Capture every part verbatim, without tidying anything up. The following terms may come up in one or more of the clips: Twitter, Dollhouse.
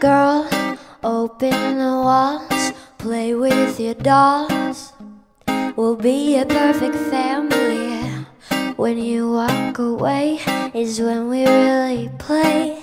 girl, open the walls, play with your dolls. We'll be a perfect family. When you walk away is when we really play.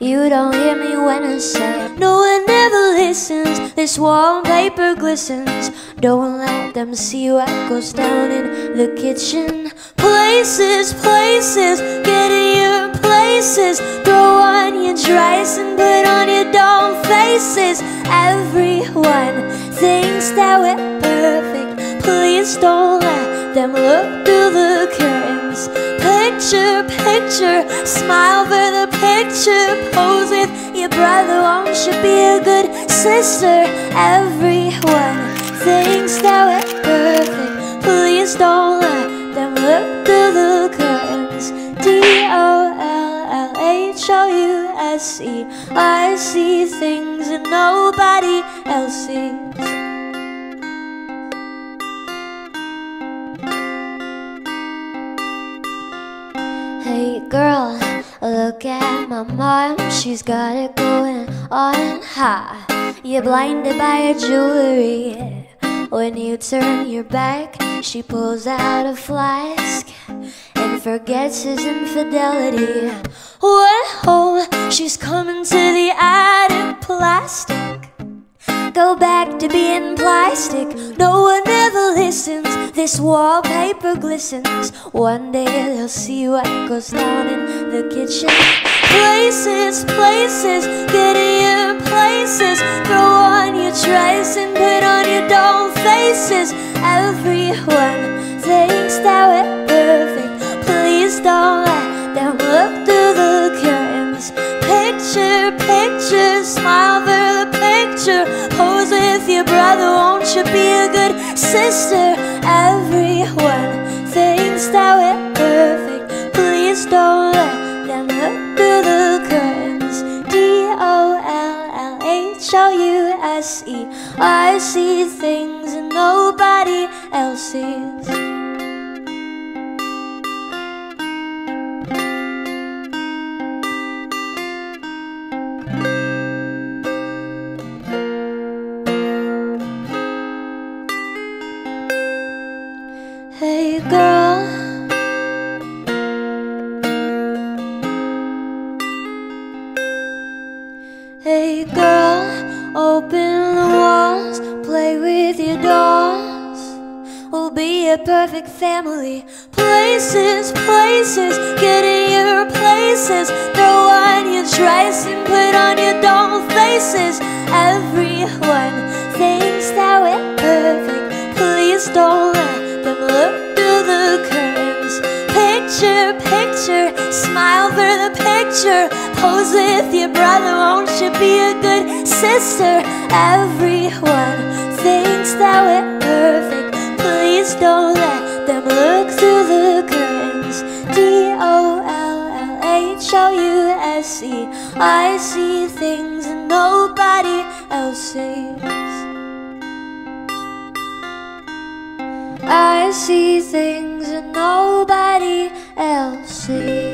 You don't hear me when I say, no one ever listens, this wallpaper glistens. Don't let them see what goes down in the kitchen. Places, places, get in your places. Throw on your dress and put on your doll faces. Everyone thinks that we're perfect. Please don't let them look through the curtains. Picture, picture, smile for the picture. Pose with your brother, won't you be a good sister? Everyone thinks that we're perfect. Please don't let them look through the curtains. D O L L H O U S E, I see things that nobody else sees. Hey girl, look at my mom, she's got it going on. Ha, you're blinded by her jewelry. When you turn your back, she pulls out a flask and forgets his infidelity. Whoa, she's coming to the attic, plastic. Go back to being plastic. No one ever listens, this wallpaper glistens. One day they'll see what goes down in the kitchen. Places, places, get in your places. Throw on your dress and put on your doll faces. Everyone thinks that we're perfect. Please don't let them look through the curtains. Picture, picture, smile for the picture. Pose with your brother, won't you be a good sister? Everyone thinks that we're perfect. Please don't let them look through the curtains. D O L L H O U S E, I see things that nobody else sees. Hey girl, hey girl, open the walls, play with your dolls. We'll be a perfect family. Places, places, get in your places. Throw on your dress and put on your doll faces. Everyone thinks that we're perfect. Please don't let them look through the curtains. Picture, picture, smile for the picture. Pose with your brother, won't you be a good sister? Everyone thinks that we're perfect. Please don't let them look through the curtains. D O L L H O U S E, I see things that nobody else sees. I see things that nobody else sees.